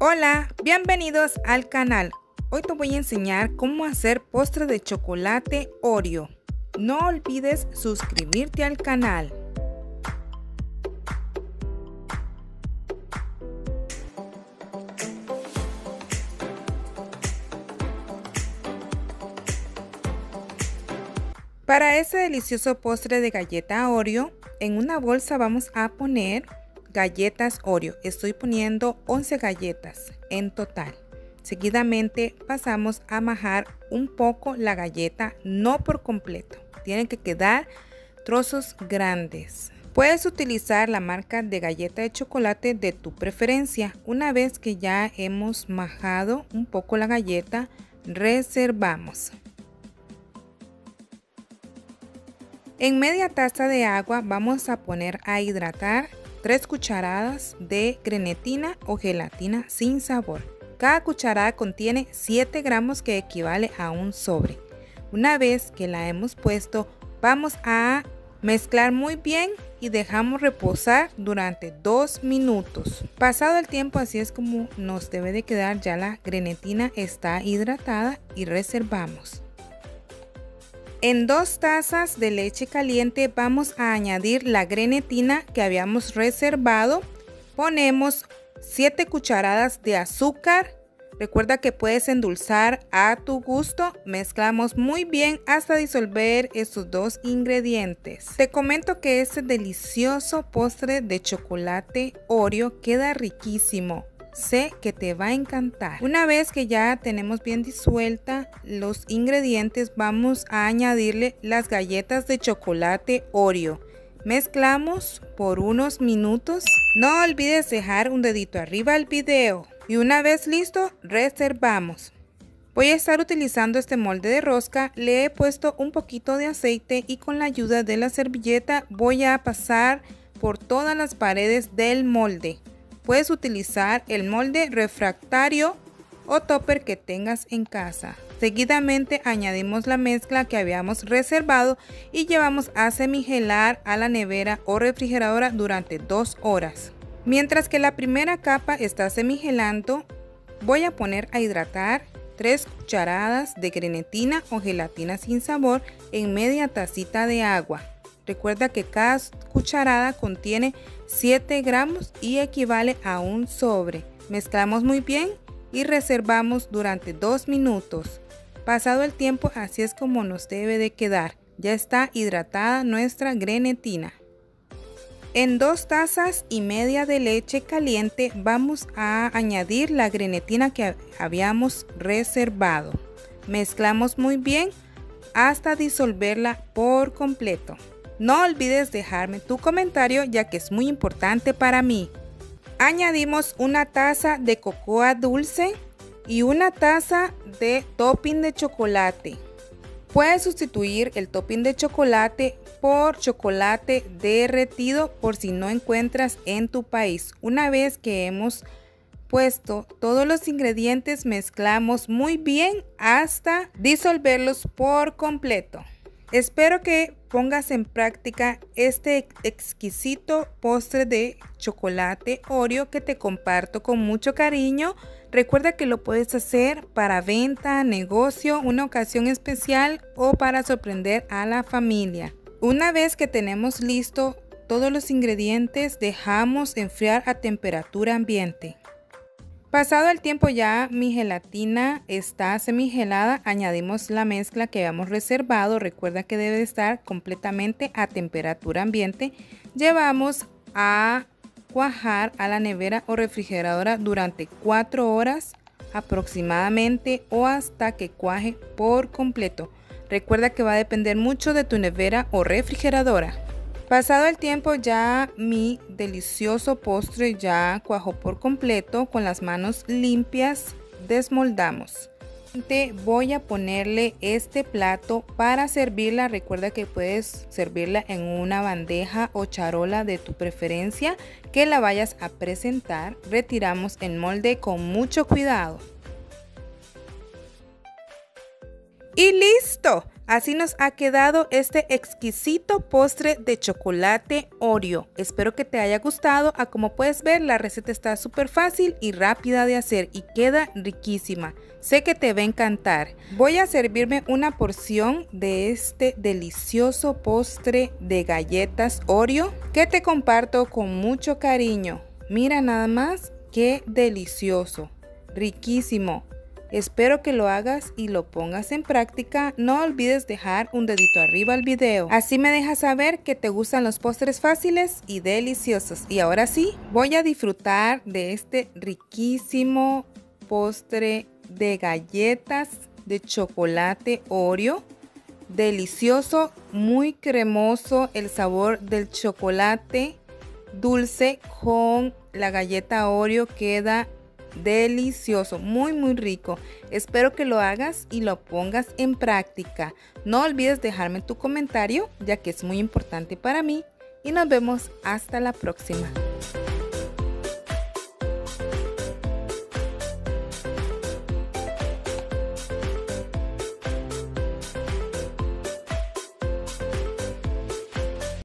Hola, bienvenidos al canal. Hoy te voy a enseñar cómo hacer postre de chocolate Oreo. No olvides suscribirte al canal. Para ese delicioso postre de galleta Oreo, en una bolsa vamos a poner galletas Oreo. Estoy poniendo 11 galletas en total. Seguidamente pasamos a majar un poco la galleta, no por completo. Tienen que quedar trozos grandes. Puedes utilizar la marca de galleta de chocolate de tu preferencia. Una vez que ya hemos majado un poco la galleta, reservamos. En media taza de agua vamos a poner a hidratar 3 cucharadas de grenetina o gelatina sin sabor. Cada cucharada contiene 7 gramos, que equivale a un sobre. Una vez que la hemos puesto, vamos a mezclar muy bien y dejamos reposar durante 2 minutos. Pasado el tiempo, así es como nos debe de quedar. Ya la grenetina está hidratada y reservamos. En 2 tazas de leche caliente vamos a añadir la grenetina que habíamos reservado. Ponemos 7 cucharadas de azúcar. Recuerda que puedes endulzar a tu gusto. Mezclamos muy bien hasta disolver estos 2 ingredientes. Te comento que este delicioso postre de chocolate Oreo queda riquísimo. Sé que te va a encantar. Una vez que ya tenemos bien disuelta los ingredientes, vamos a añadirle las galletas de chocolate Oreo. Mezclamos por unos minutos. No olvides dejar un dedito arriba al video. Y una vez listo, reservamos. Voy a estar utilizando este molde de rosca. Le he puesto un poquito de aceite y con la ayuda de la servilleta voy a pasar por todas las paredes del molde. Puedes utilizar el molde refractario o topper que tengas en casa. Seguidamente añadimos la mezcla que habíamos reservado y llevamos a semigelar a la nevera o refrigeradora durante 2 horas. Mientras que la primera capa está semigelando, voy a poner a hidratar 3 cucharadas de grenetina o gelatina sin sabor en media tacita de agua. Recuerda que cada cucharada contiene 7 gramos y equivale a un sobre. Mezclamos muy bien y reservamos durante 2 minutos. Pasado el tiempo, así es como nos debe de quedar. Ya está hidratada nuestra grenetina. En 2 tazas y media de leche caliente vamos a añadir la grenetina que habíamos reservado. Mezclamos muy bien hasta disolverla por completo. No olvides dejarme tu comentario, ya que es muy importante para mí. Añadimos una taza de cocoa dulce y una taza de topping de chocolate. Puedes sustituir el topping de chocolate por chocolate derretido por si no encuentras en tu país. Una vez que hemos puesto todos los ingredientes, mezclamos muy bien hasta disolverlos por completo. Espero que pongas en práctica este exquisito postre de chocolate Oreo que te comparto con mucho cariño. Recuerda que lo puedes hacer para venta, negocio, una ocasión especial o para sorprender a la familia. Una vez que tenemos listo todos los ingredientes, dejamos enfriar a temperatura ambiente. Pasado el tiempo, ya mi gelatina está semigelada. Añadimos la mezcla que habíamos reservado. Recuerda que debe estar completamente a temperatura ambiente. Llevamos a cuajar a la nevera o refrigeradora durante 4 horas aproximadamente o hasta que cuaje por completo. Recuerda que va a depender mucho de tu nevera o refrigeradora. Pasado el tiempo, ya mi delicioso postre ya cuajó por completo. Con las manos limpias desmoldamos. Voy a ponerle este plato para servirla. Recuerda que puedes servirla en una bandeja o charola de tu preferencia que la vayas a presentar. Retiramos el molde con mucho cuidado. Y listo, así nos ha quedado este exquisito postre de chocolate Oreo. Espero que te haya gustado. Como puedes ver, la receta está súper fácil y rápida de hacer y queda riquísima. Sé que te va a encantar. Voy a servirme una porción de este delicioso postre de galletas Oreo que te comparto con mucho cariño. Mira nada más, qué delicioso, riquísimo. Espero que lo hagas y lo pongas en práctica. No olvides dejar un dedito arriba al video. Así me dejas saber que te gustan los postres fáciles y deliciosos. Y ahora sí, voy a disfrutar de este riquísimo postre de galletas de chocolate Oreo. Delicioso, muy cremoso el sabor del chocolate dulce con la galleta Oreo queda delicioso, muy rico. Espero que lo hagas y lo pongas en práctica. No olvides dejarme tu comentario, ya que es muy importante para mí. Y nos vemos hasta la próxima.